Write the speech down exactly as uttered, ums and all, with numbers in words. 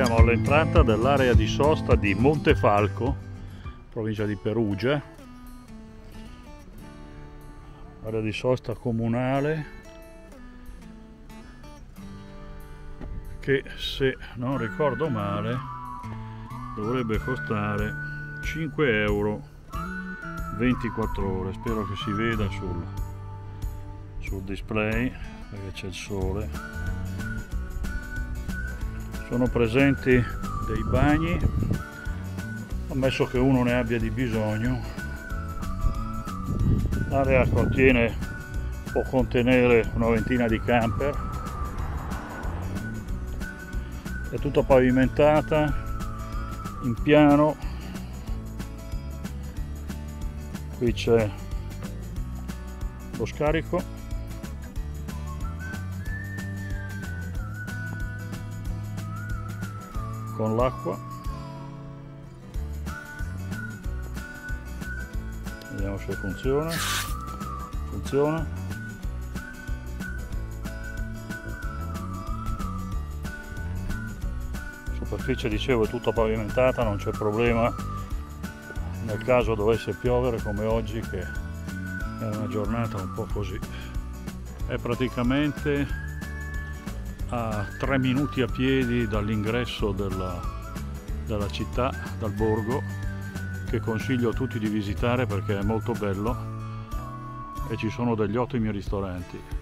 Siamo all'entrata dell'area di sosta di Montefalco, provincia di Perugia, area di sosta comunale che, se non ricordo male, dovrebbe costare cinque euro ventiquattro ore. Spero che si veda sul, sul display perché c'è il sole. Sono presenti dei bagni, ammesso che uno ne abbia di bisogno. L'area contiene, può contenere una ventina di camper. È tutta pavimentata, in piano. Qui c'è lo scarico. Con l'acqua, vediamo se funziona. Funziona. La superficie, dicevo, è tutta pavimentata, non c'è problema nel caso dovesse piovere come oggi, che è una giornata un po' così. È praticamente a tre minuti a piedi dall'ingresso della, della città, dal borgo, che consiglio a tutti di visitare perché è molto bello e ci sono degli ottimi ristoranti.